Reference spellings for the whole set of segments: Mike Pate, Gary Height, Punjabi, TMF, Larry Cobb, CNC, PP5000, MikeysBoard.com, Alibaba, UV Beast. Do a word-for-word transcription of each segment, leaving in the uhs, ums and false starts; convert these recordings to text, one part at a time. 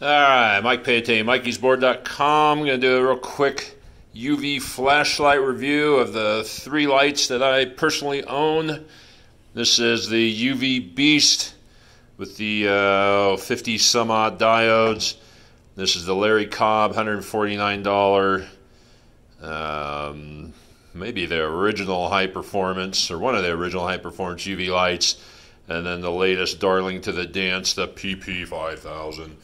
Alright, Mike Pate, Mikeys Board dot com. I'm going to do a real quick U V flashlight review of the three lights that I personally own. This is the U V Beast with the uh, fifty some odd diodes. This is the Larry Cobb, one hundred forty-nine dollars, um, maybe the original high performance, or one of the original high performance U V lights. And then the latest darling to the dance, the P P five thousand.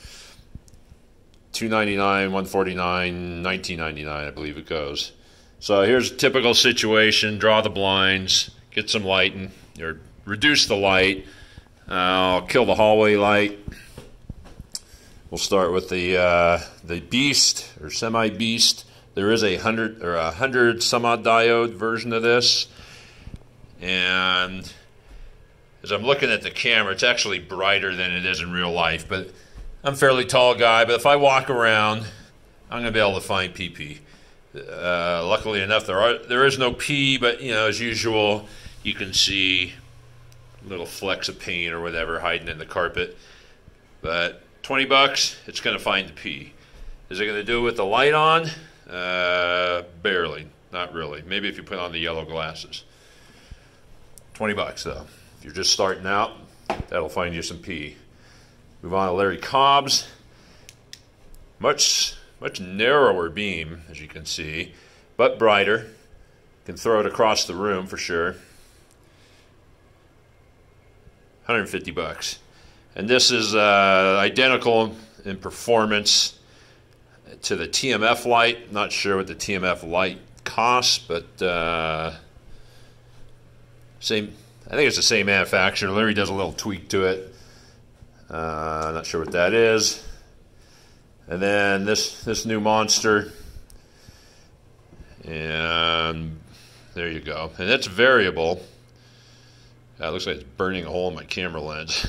two ninety-nine, one forty-nine, nineteen ninety-nine, I believe it goes. So here's a typical situation: draw the blinds, get some lighting, or reduce the light. Uh, I'll kill the hallway light. We'll start with the uh, the Beast or semi Beast. There is a hundred or a hundred some odd diode version of this, and as I'm looking at the camera, it's actually brighter than it is in real life, but I'm a fairly tall guy, but if I walk around, I'm going to be able to find P P. Uh, luckily enough, there are there is no P, but you know, as usual, you can see little flecks of paint or whatever hiding in the carpet. But twenty bucks, it's going to find the P. Is it going to do it with the light on? Uh, barely, not really. Maybe if you put on the yellow glasses. twenty bucks though. If you're just starting out, that'll find you some P. Move on to Larry Cobb's. Much, much narrower beam, as you can see, but brighter. Can throw it across the room for sure. one hundred fifty bucks. And this is uh, identical in performance to the T M F light. Not sure what the T M F light costs, but uh, same. I think it's the same manufacturer. Larry does a little tweak to it. Uh, not sure what that is. And then this this new monster, and there you go. And that's variable. That looks like it's burning a hole in my camera lens.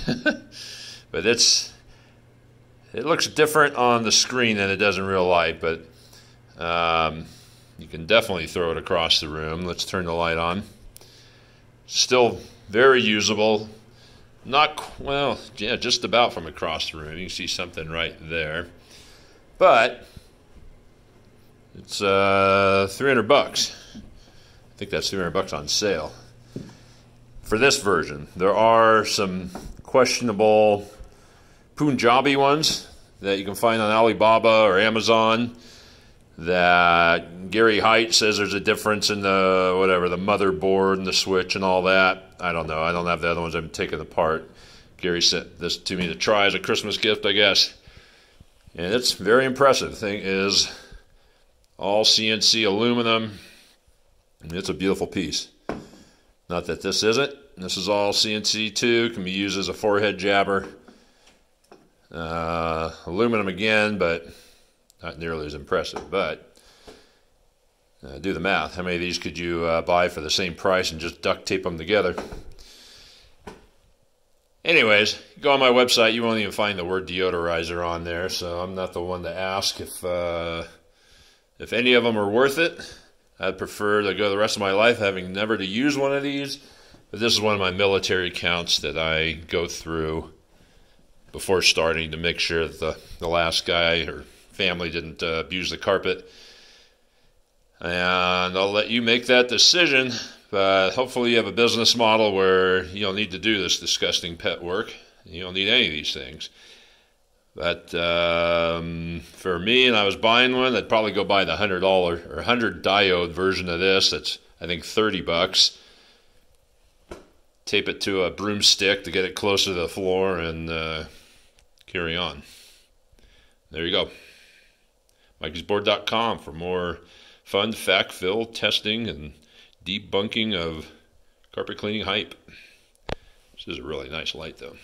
But it's it looks different on the screen than it does in real life. But um, you can definitely throw it across the room. Let's turn the light on. Still very usable. Not, well, yeah, just about from across the room. You can see something right there. But it's uh, three hundred bucks. I think that's three hundred bucks on sale for this version. There are some questionable Punjabi ones that you can find on Alibaba or Amazon that Gary Height says there's a difference in the whatever, the motherboard and the switch and all that. I don't know. I don't have the other ones. I've taken apart. Gary sent this to me to try as a Christmas gift, I guess. And it's very impressive. The thing is all C N C aluminum. And it's a beautiful piece. Not that this isn't. This is all C N C too. Can be used as a forehead jabber. Uh, aluminum again, but not nearly as impressive, but uh, do the math. How many of these could you uh, buy for the same price and just duct tape them together? Anyways, go on my website. You won't even find the word deodorizer on there, so I'm not the one to ask if uh, if any of them are worth it. I'd prefer to go the rest of my life having never to use one of these, but this is one of my military accounts that I go through before starting to make sure that the, the last guy or family didn't uh, abuse the carpet. And I'll let you make that decision, but hopefully you have a business model where you don't need to do this disgusting pet work. You don't need any of these things. But um, for me, and I was buying one, I'd probably go buy the one hundred dollar or one hundred diode version of this. That's, I think, thirty bucks. Tape it to a broomstick to get it closer to the floor and uh, carry on. There you go. Mikeys Board dot com for more fun, fact-filled testing and debunking of carpet cleaning hype. This is a really nice light, though.